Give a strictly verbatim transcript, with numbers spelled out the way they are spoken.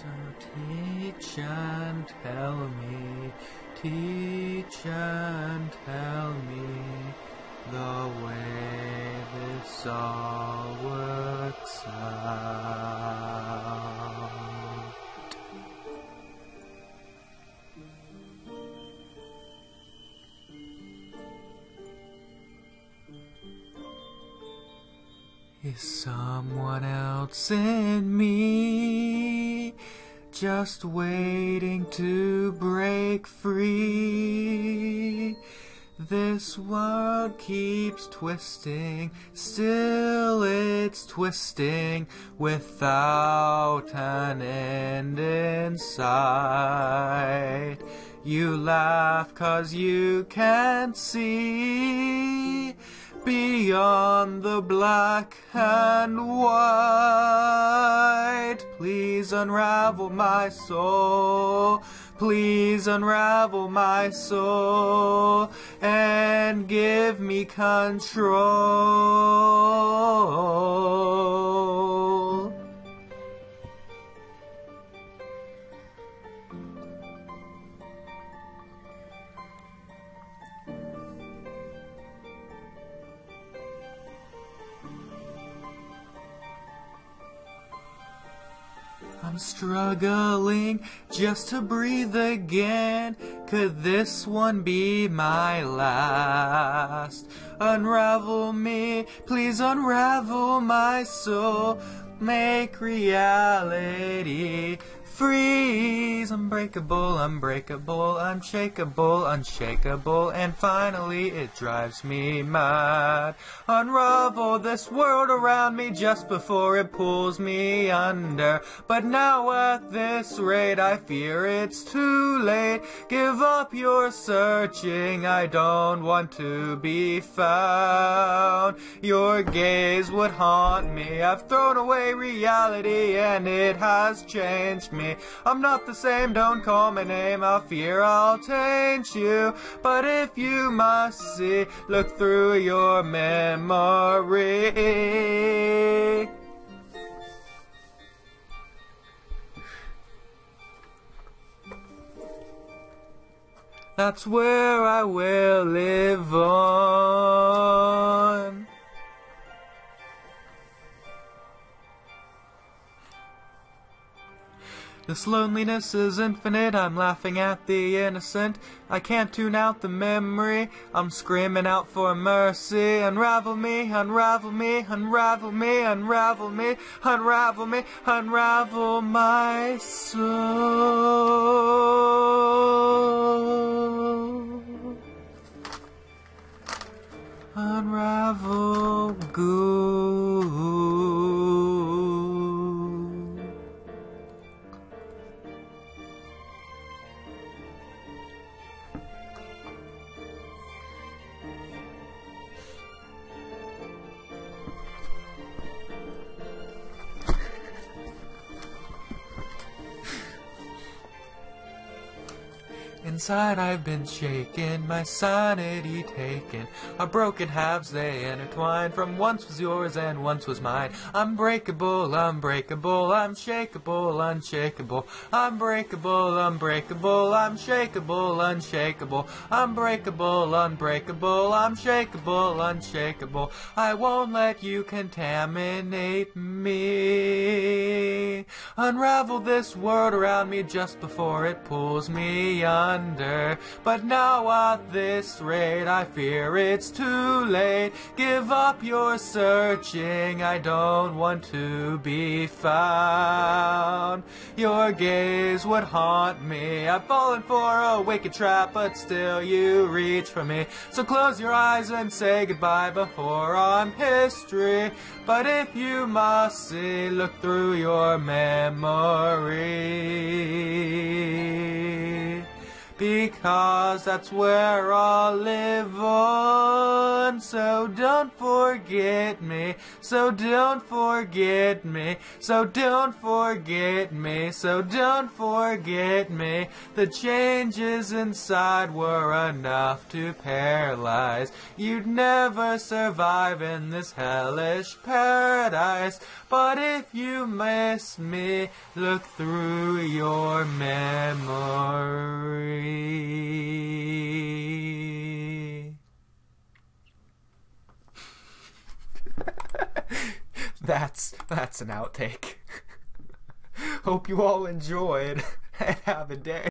So teach and tell me, teach and tell me the way this all works out. Is someone else in me just waiting to break free? This world keeps twisting, still it's twisting, without an end in sight. You laugh 'cause you can't see beyond the black and white. Please unravel my soul, please unravel my soul, and give me control. I'm struggling just to breathe again. Could this one be my last? Unravel me, please unravel my soul. Make reality freeze. Unbreakable, unbreakable, unshakable, unshakable, and finally it drives me mad. Unravel this world around me just before it pulls me under. But now at this rate I fear it's too late. Give up your searching, I don't want to be found. Your gaze would haunt me, I've thrown away reality and it has changed me. I'm not the same, don't call my name, I fear I'll taint you. But if you must see, look through your memory. That's where I will live on. This loneliness is infinite, I'm laughing at the innocent. I can't tune out the memory, I'm screaming out for mercy. Unravel me, unravel me, unravel me, unravel me, unravel me, unravel my soul. Unravel good. Inside I've been shaken, my sanity taken. Our broken halves, they intertwine. From once was yours and once was mine. Unbreakable, unbreakable, unshakable, unshakable. Unbreakable, unbreakable, unshakable, unshakable. Unbreakable, unbreakable, unshakable, unshakable. I won't let you contaminate me. Unravel this world around me just before it pulls me under. But now at this rate I fear it's too late. Give up your searching, I don't want to be found. Your gaze would haunt me, I've fallen for a wicked trap, but still you reach for me. So close your eyes and say goodbye before I'm history. But if you must see, look through your memory. because that's where I'll live on. So don't forget me, so don't forget me, so don't forget me, so don't forget me. The changes inside were enough to paralyze. You'd never survive in this hellish paradise. But if you miss me, look through your memory. that's that's an outtake. Hope you all enjoyed and have a day.